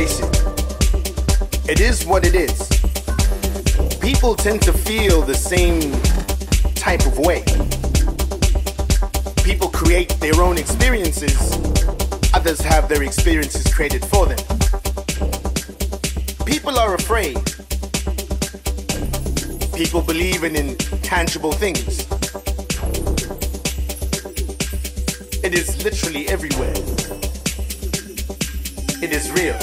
face it. It is what it is. People tend to feel the same type of way. People create their own experiences. Others have their experiences created for them. People are afraid. People believe in intangible things. It is literally everywhere. It is real.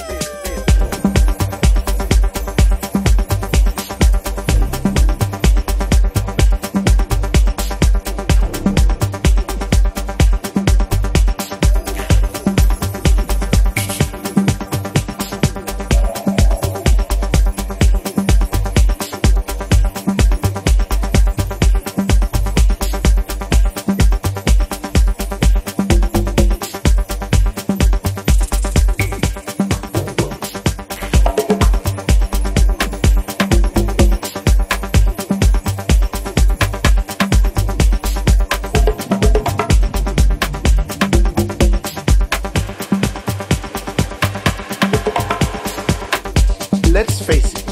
Let's face it.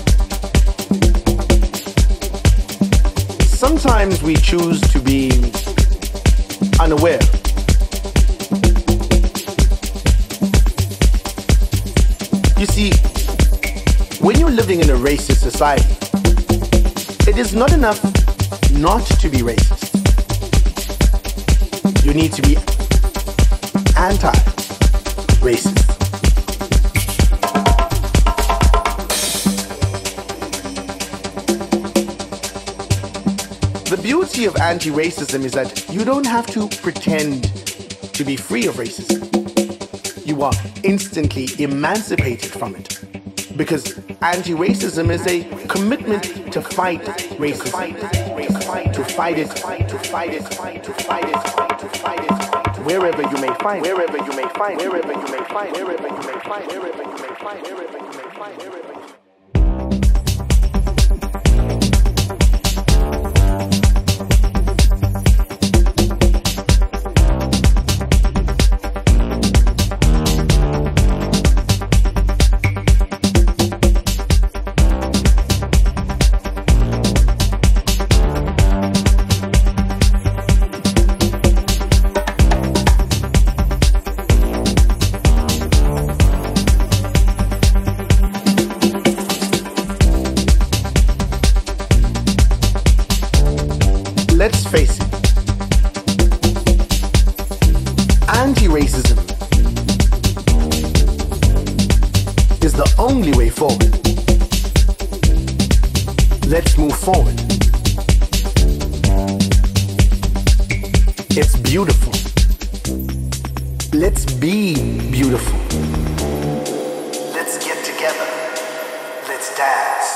Sometimes we choose to be unaware. You see, when you're living in a racist society, it is not enough not to be racist. You need to be anti-racist. The beauty of anti-racism is that you don't have to pretend to be free of racism. You are instantly emancipated from it. Because anti-racism is a commitment to fight racism. To fight it, to fight it, to fight it, to fight it. Wherever you may find, wherever you may find, wherever you may find, wherever you may find, wherever you may find, wherever you may find, wherever you may find. Let's face it, anti-racism is the only way forward. Let's move forward. It's beautiful. Let's be beautiful. Let's get together. Let's dance.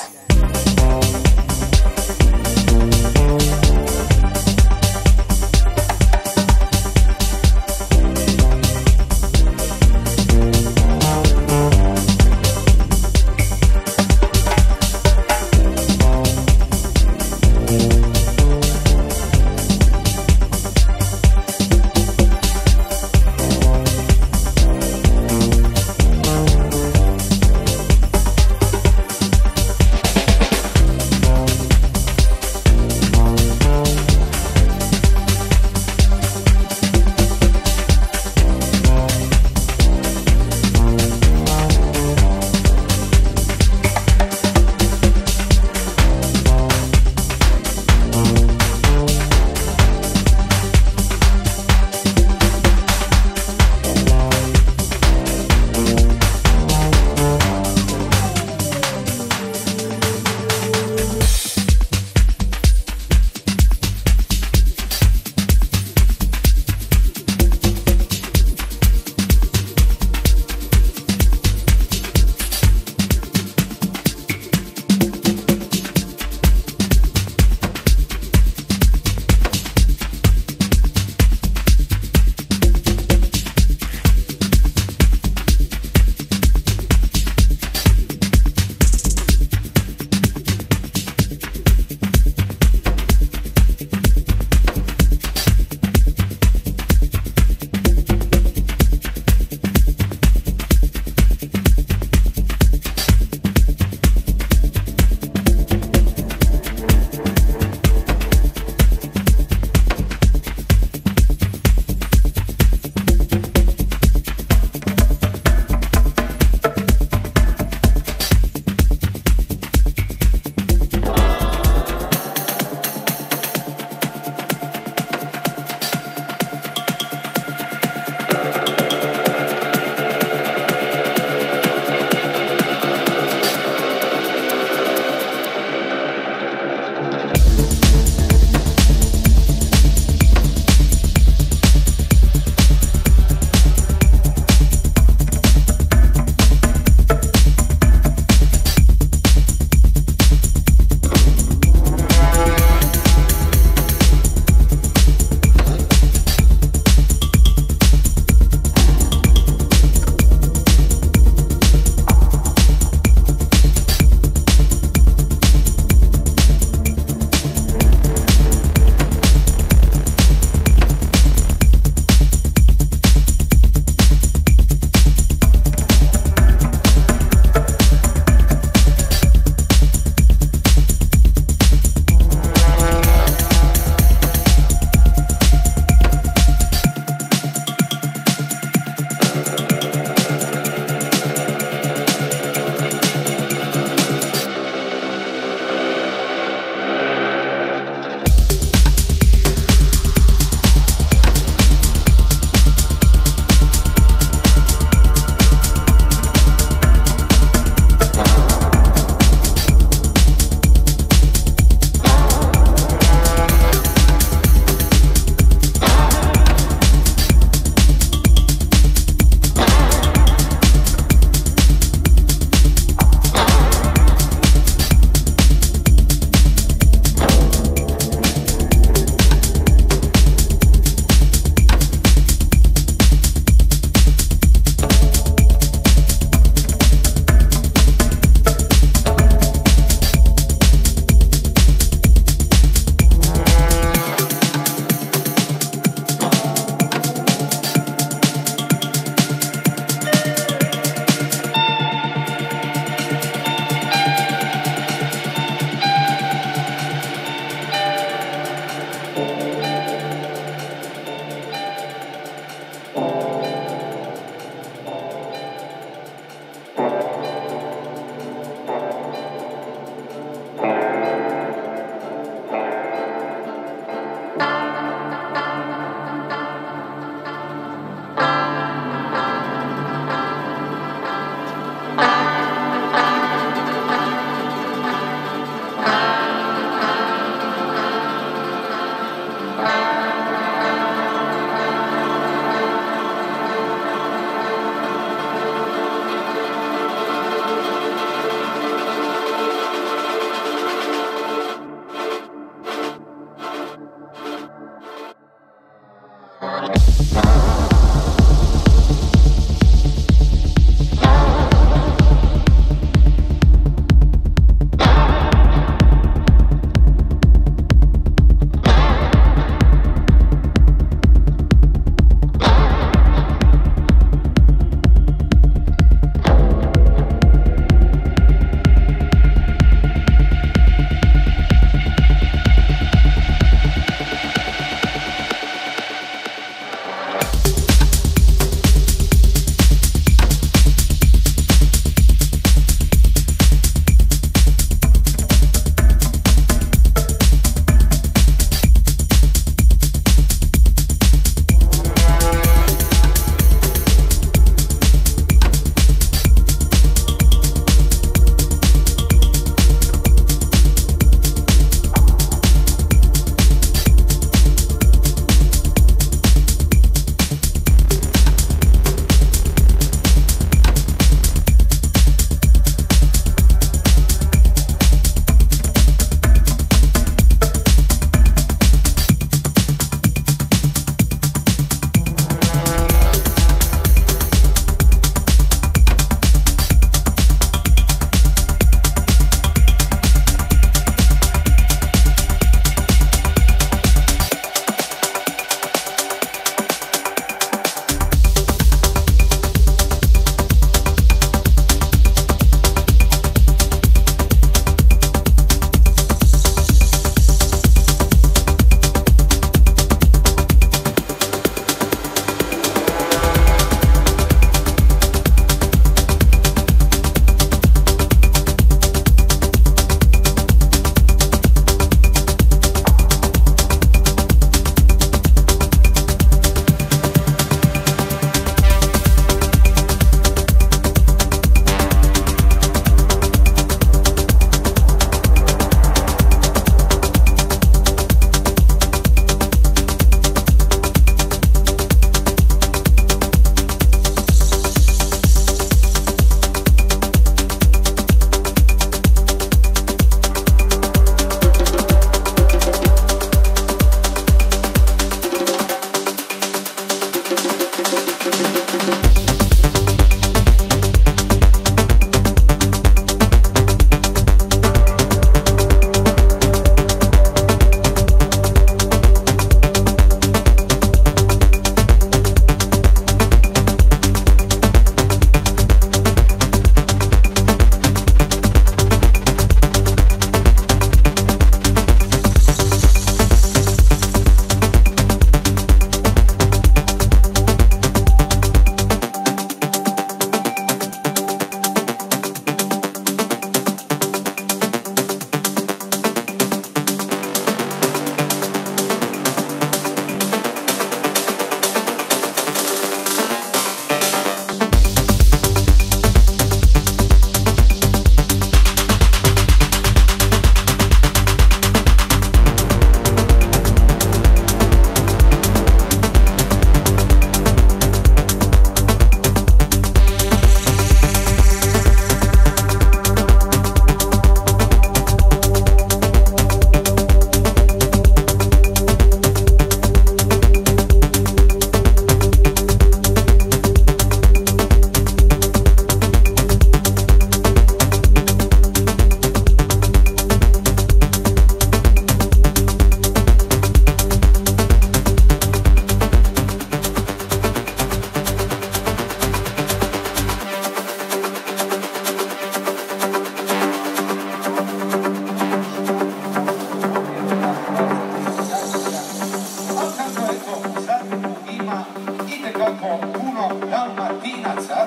uno dalmatinaca,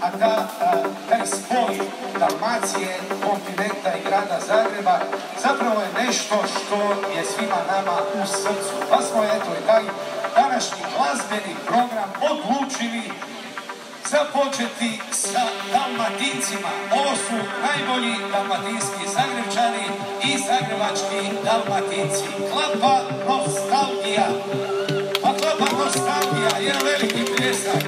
a taj spoj Dalmacije, kontinenta i grada Zagreba zapravo je nešto što je svima nama u srcu. Pa smo eto i taj današnji glazbeni program odlučili započeti sa Dalmatincima. Ovo su najbolji dalmatinski Zagrevčani i zagrebački Dalmatinci. Klapa nostalgija. Pa klapa nostalgija, jedan veliki pljesak.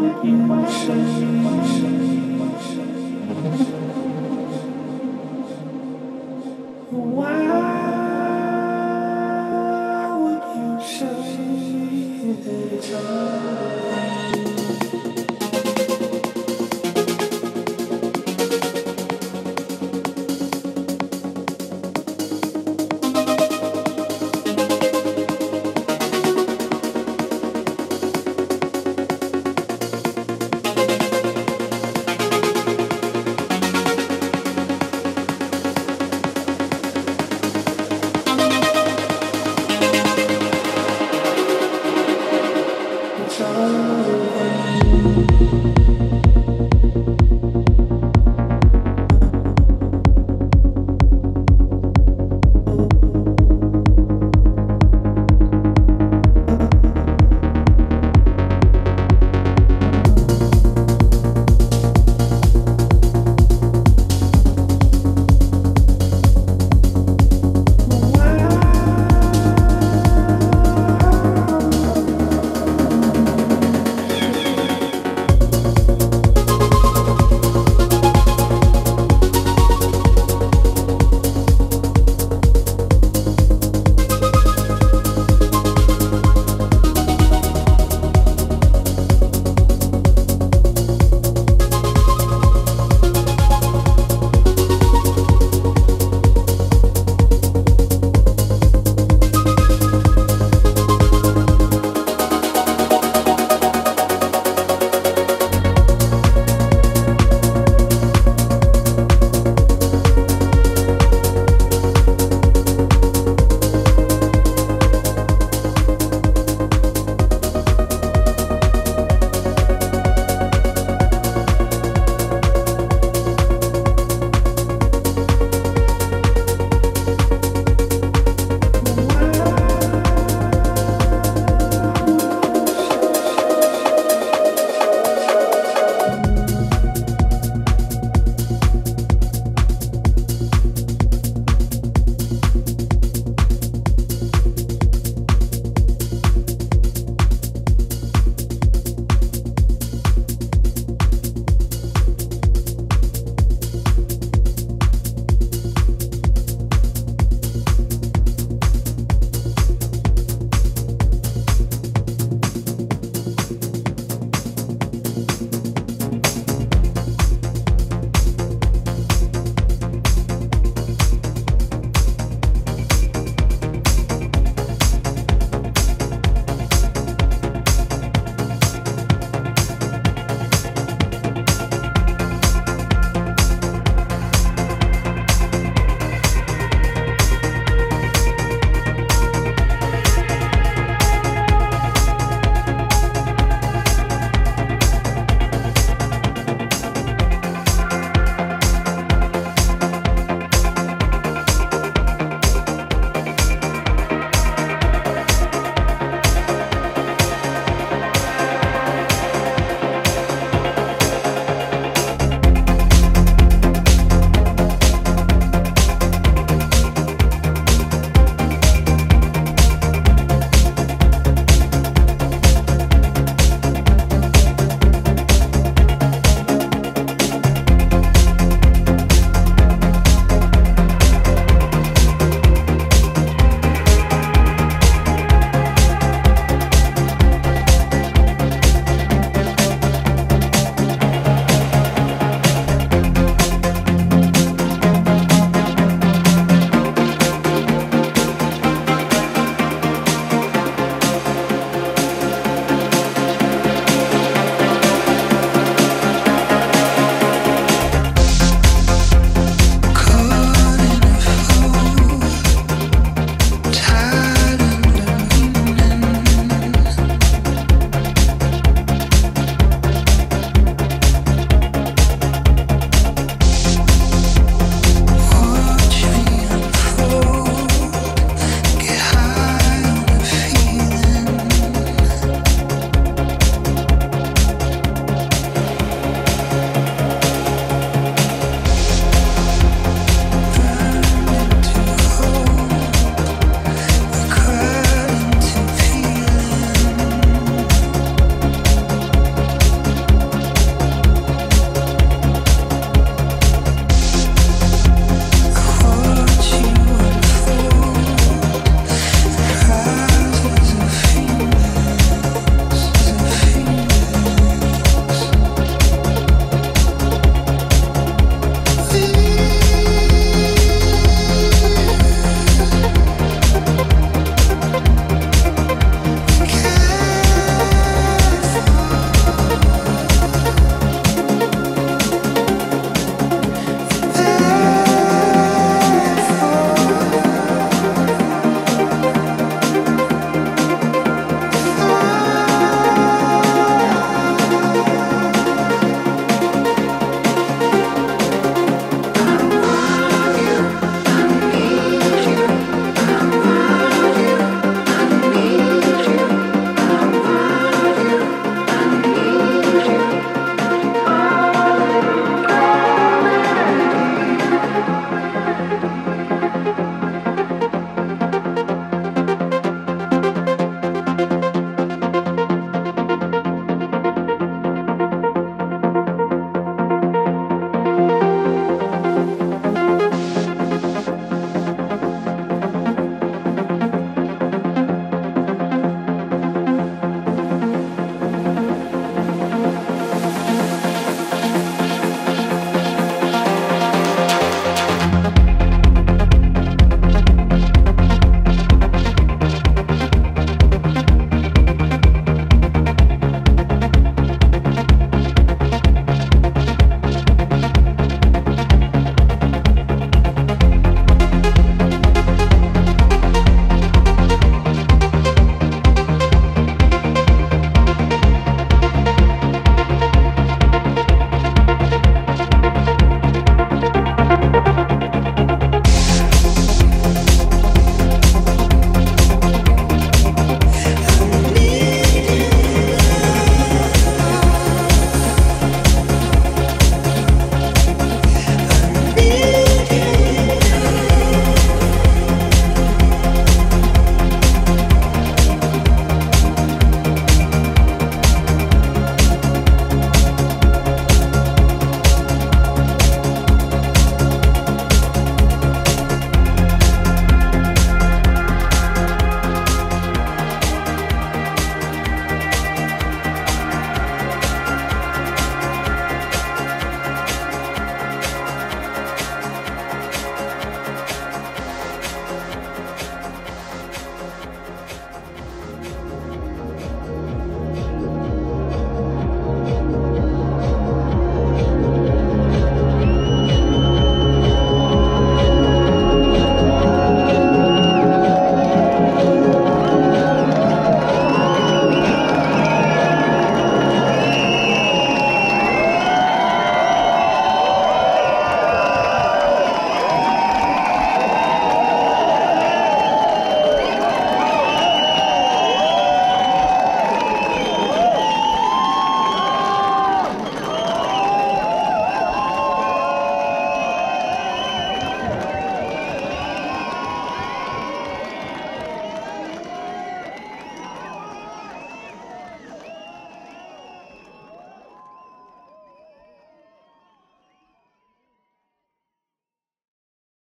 Why would you say that it's